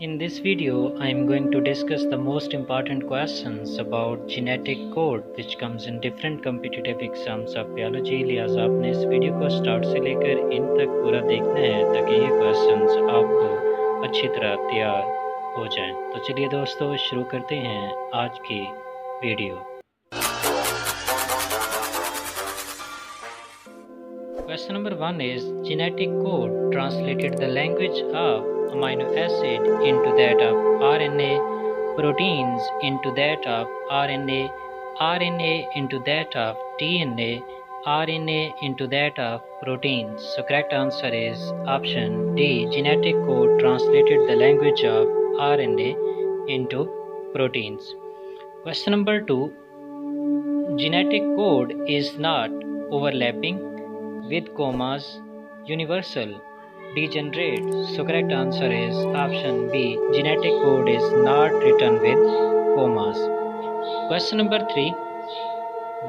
In this video, I am going to discuss the most important questions about genetic code which comes in different competitive exams of biology। लिहाजा आपने इस video को start से लेकर इन तक पूरा देखना है ताकि ये क्वेश्चंस आपको अच्छी तरह तैयार हो जाएं। तो चलिए दोस्तों शुरू करते हैं आज की video. Question number 1 is genetic code translated the language of amino acid into that of RNA, proteins into that of RNA, RNA into that of DNA, RNA into that of proteins. So correct answer is option D, genetic code translated the language of RNA into proteins. Question number 2, genetic code is not overlapping with commas universal degenerate. So correct answer is option B, genetic code is not written with commas. Question number 3,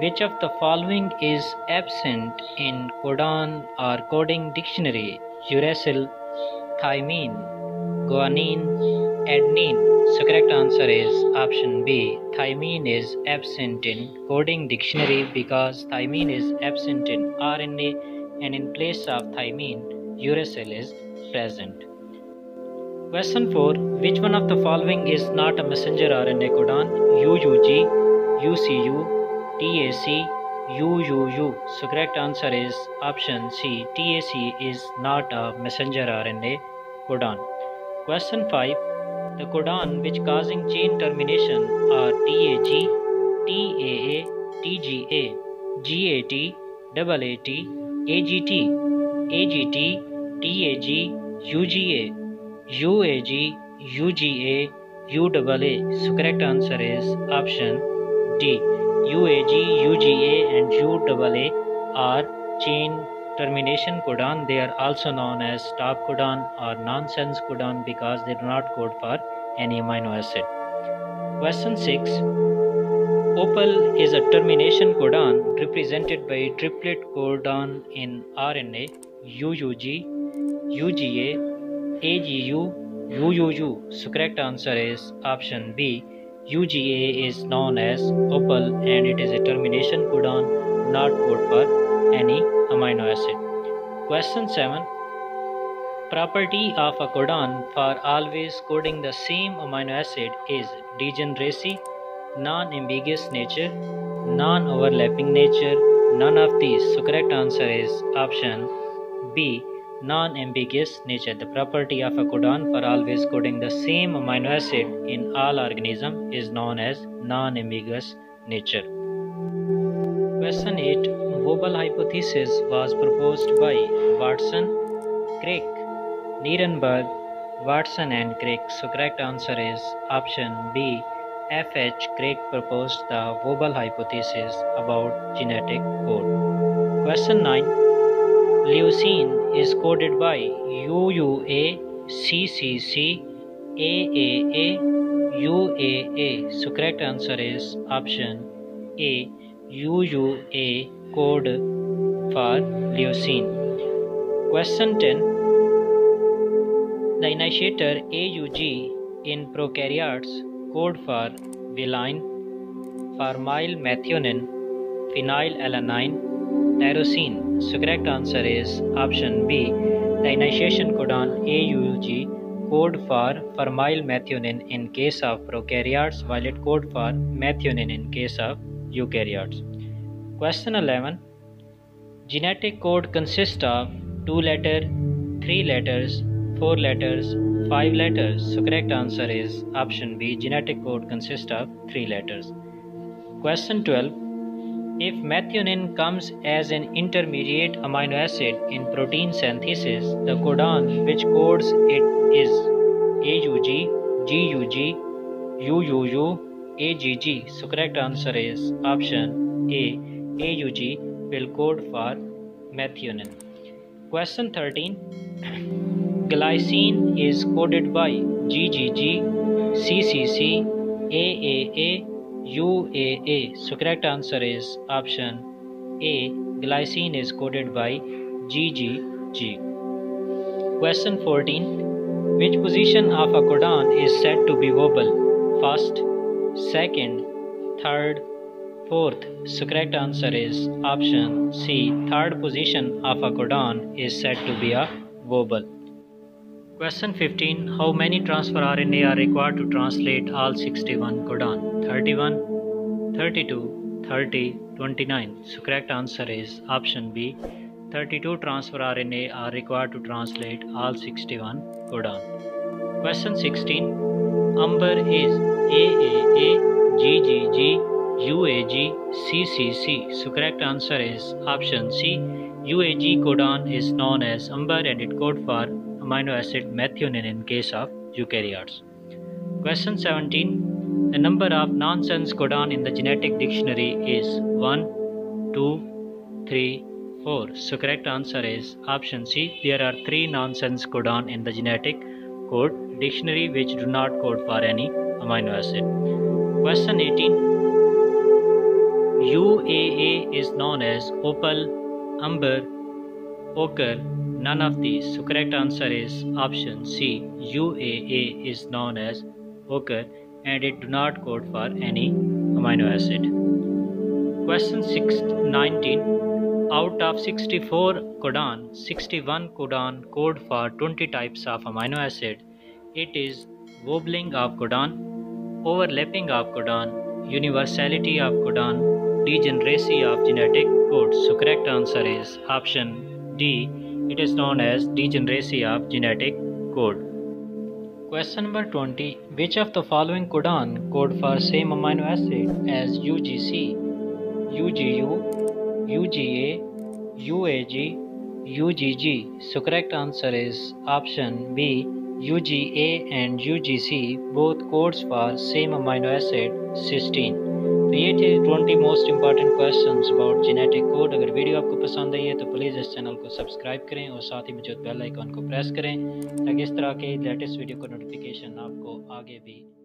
which of the following is absent in codon or coding dictionary? Uracil, thymine, guanine, adenine. So correct answer is option B, thymine is absent in coding dictionary because thymine is absent in RNA and in place of thymine uracil is present. Question 4, which one of the following is not a messenger RNA codon? UUG, UCU, TAC, UUU. So correct answer is option C, TAC is not a messenger RNA codon. Question 5, the codon which causing chain termination are TAG, TAA, TGA, GAT, AAT, AGT, AGT, TAG, UGA, UAG, UGA, UAA. So correct answer is option D, UAG, UGA and UAA are chain termination codon. They are also known as stop codon or nonsense codon because they do not code for any amino acid. Question 6, OPAL is a termination codon represented by triplet codon in RNA, UUG, UGA, AGU, UUU. So correct answer is option B, UGA is known as OPAL and it is a termination codon, not code for any amino acid. Question 7, property of a codon for always coding the same amino acid is degeneracy, non-ambiguous nature, non-overlapping nature, none of these. So correct answer is option B, non-ambiguous nature. The property of a codon for always coding the same amino acid in all organism is known as non-ambiguous nature. Question 8, Wobble hypothesis was proposed by Watson, Crick, Nierenberg, Watson and Crick. So correct answer is option B, F.H. Crick proposed the Wobble hypothesis about genetic code. Question 9, leucine is coded by UUA, CCC, AAA, UAA. So correct answer is option A, UUA code for leucine. Question 10, the initiator AUG in prokaryotes code for valine, formylmethionine, phenylalanine, tyrosine. So correct answer is option B, the initiation codon AUG code for formylmethionine in case of prokaryotes while it code for methionine in case of eukaryotes. Question 11, genetic code consists of 2 letter, 3 letters, 4 letters, 5 letters. So correct answer is option B, genetic code consists of 3 letters. Question 12, if methionine comes as an intermediate amino acid in protein synthesis, the codon which codes it is AUG, GUG, UUU, AGG. So correct answer is option A, AUG will code for methionine. Question 13, glycine is coded by GGG, CCC, AAA, UAA. So correct answer is option A, glycine is coded by GGG. Question 14, Which position of a codon is said to be oval? First, second, third, fourth. So correct answer is option C. Third position of a codon is said to be a oval. Question 15. How many transfer RNA are required to translate all 61 codon? 31, 32, 30, 29. So correct answer is option B. 32 transfer RNA are required to translate all 61 codon. Question 16. Umber is AAA, GGG, UAG, CCC. So correct answer is option C. UAG codon is known as umber and it codes for amino acid methionine in case of eukaryotes. Question 17. The number of nonsense codon in the genetic dictionary is 1, 2, 3, 4. So correct answer is option C. There are 3 nonsense codon in the genetic code dictionary which do not code for any amino acid. Question 18. UAA is known as opal, umber, ochre, none of these. So correct answer is option C. UAA is known as ochre and it do not code for any amino acid. Question 19. Out of 64 codon, 61 codon code for 20 types of amino acid. It is wobbling of codon, overlapping of codon, universality of codon, degeneracy of genetic codes. So correct answer is option D. It is known as degeneracy of genetic code. Question number 20. Which of the following codon code for same amino acid as UGC, UGU, UGA, UAG, UGG. So correct answer is option B. UGA and UGC both codes for same amino acid 16. तो ये थे 20 most important questions about genetic code. अगर video आपको पसंद आई है तो please इस channel को सब्सक्राइब करें और साथ ही मुझे बेल आइकॉन को प्रेस करें ताकि इस तरह के लेटेस्ट वीडियो का नोटिफिकेशन आपको आगे भी